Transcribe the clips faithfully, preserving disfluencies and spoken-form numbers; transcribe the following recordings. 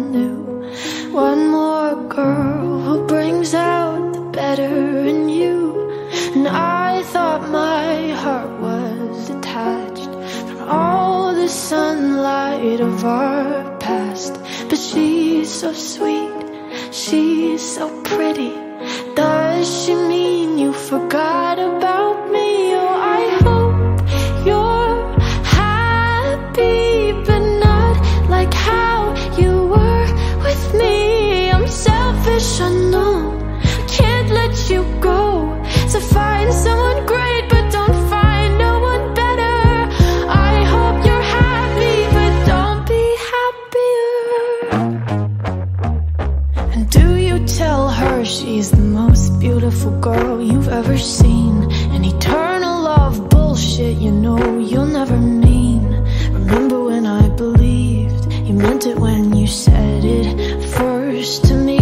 anew. One more girl who brings out the better in you. And I thought my heart was detached from all the sunlight of our past. But she's so sweet, she's so pretty. Does she mean you forgot about me? Oh, I hope you're happy, but not like how you were with me. I'm selfish, I know, I can't let you go. So find someone great, but don't find no one better. I hope you're happy, but don't be happier. And do you tell her she's the most beautiful girl you've ever seen? An eternal love bullshit you know you'll never mean. Remember when I believed you meant it when you said it first to me.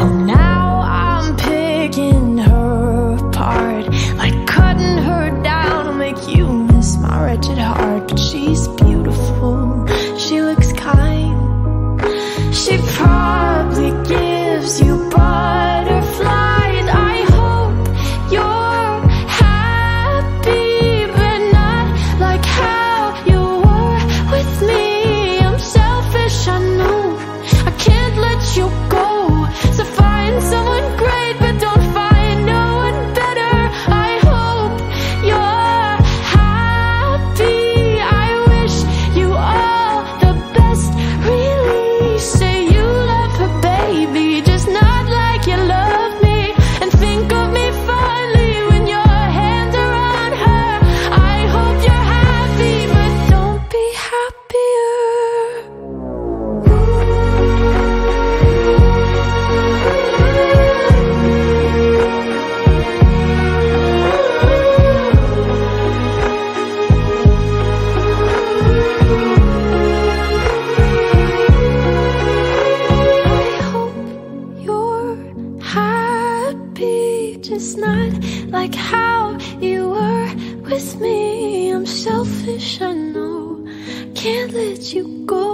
And now I'm picking her apart, like cutting her down will make you miss my wretched heart. But she's beautiful, she looks kind, she probably gives you butterflies. I hope you're happy, but not like how you were with me. I'm selfish, I know, I can't let you go. So find someone great, but don't find no one better. I hope you're happy. I wish you all the best, really. Say you love her, baby, just not like you love me. And think of me fondly when your hands are on her. I hope you're happy, but don't be happier. I hope you're happy, just not like how you were with me. I'm selfish, I know, can't let you go.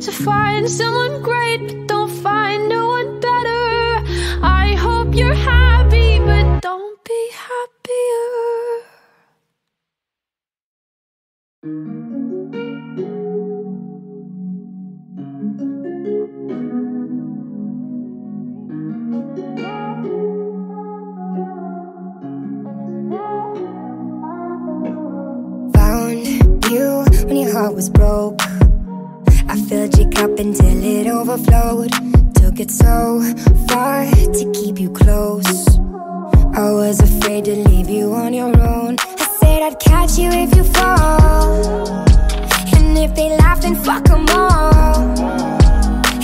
So find someone great, but don't find no one better. I hope you're happy, but don't be happier. Heart was broke. I filled your cup until it overflowed. Took it so far to keep you close. I was afraid to leave you on your own. I said I'd catch you if you fall, and if they laugh then fuck them all.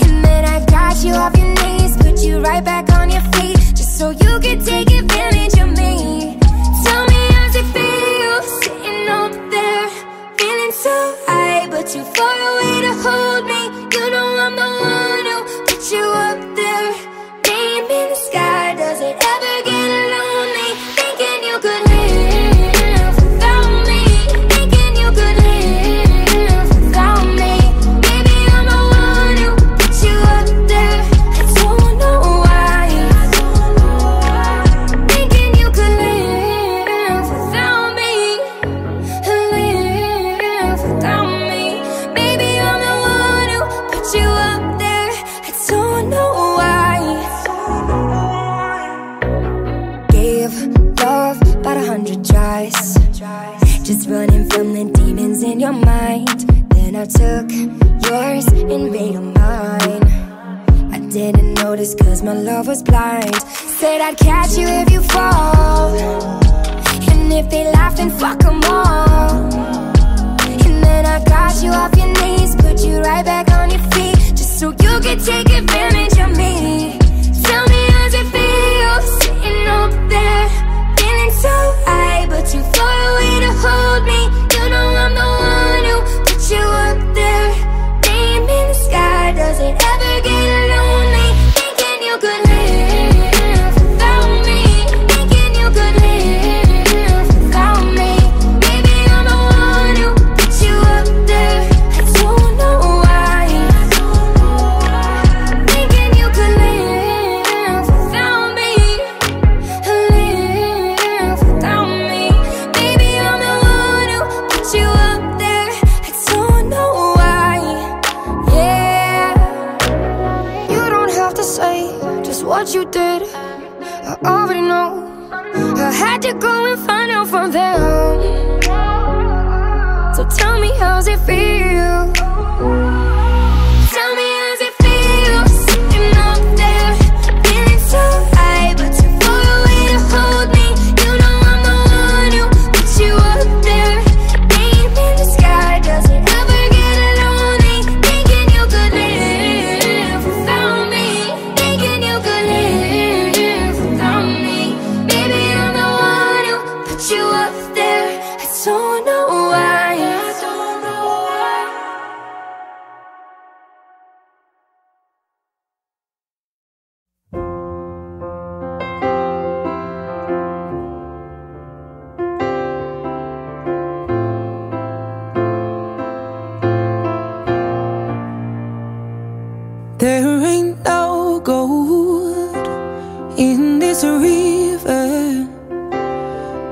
And then I got you off your knees, put you right back on your feet, just so you could take advantage of me. Tell me how's it feel, sitting up there feeling so but you're far away to hold me. You know I'm the one who put you up there, name in the sky. Does it ever get lonely, thinking you could live without me, thinking you could live without me? Maybe I'm the one who put you up there, I don't know why, thinking you could live without me, live without me. Just running from the demons in your mind. Then I took yours and made them mine. I didn't notice cause my love was blind. Said I'd catch you if you fall, and if they laugh then fuck them all. And then I got you off your knees, put you right back on your feet, just so you could take advantage of me. Tell me how's it feel, sitting up there feeling so high, but you fall hold me, you know I'm the one who put you up there, name in the sky. Does it ever get lonely, thinking you could live without me, thinking you could live without me? Maybe I'm the one who put you up there, I don't know why. what you did, I already know. I had to go and find out from them. So tell me, how's it feel? Tell me, how's it feel? Sitting up there, feeling so high, but too far away to hold me. You know I'm the one who put you up there, deep in the sky. Does it ever get lonely, thinking you could live without me? Thinking you could live without me. Baby, I'm the one who put you up there. I don't know why. There ain't no gold in this river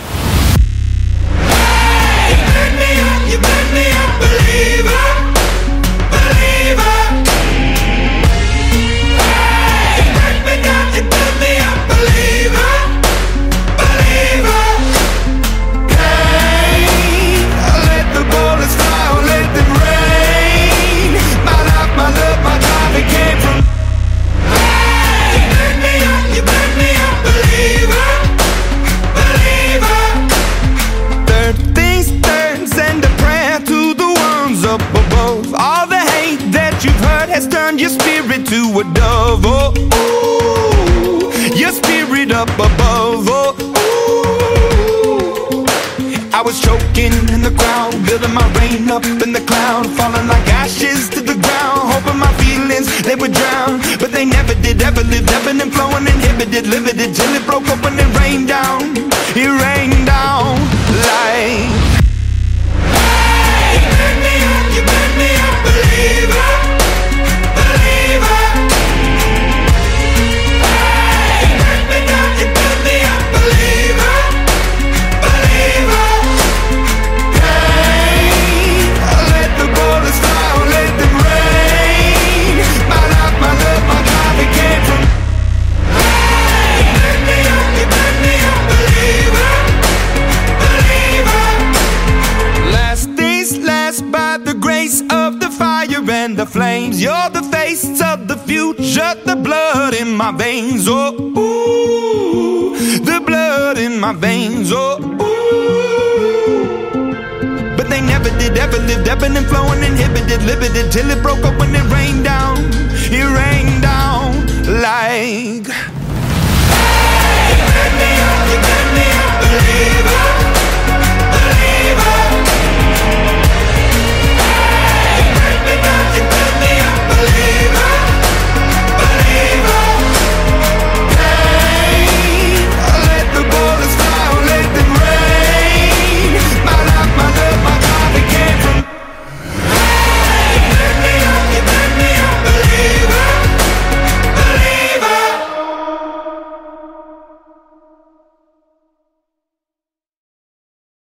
Hey, you burn me up, you burn me up, believer. Your spirit to a dove, oh, ooh. Your spirit up above, oh, ooh. I was choking in the crowd, building my rain up in the cloud, falling like ashes to the ground, hoping my feelings, they would drown, but they never did, ever lived, ebbing and flowing, inhibited, limited, till it broke open and rained down, it rained down like... Hey, you burn me up, you burn me up, believer. Flames, you're the face of the future, the blood in my veins, oh, ooh, the blood in my veins, oh, ooh. But they never did, ever lived, ebbing and flowing, inhibited, limited, till it broke up when it rained down, it rained down like... Hey, you burn me up, you burn me up, believer.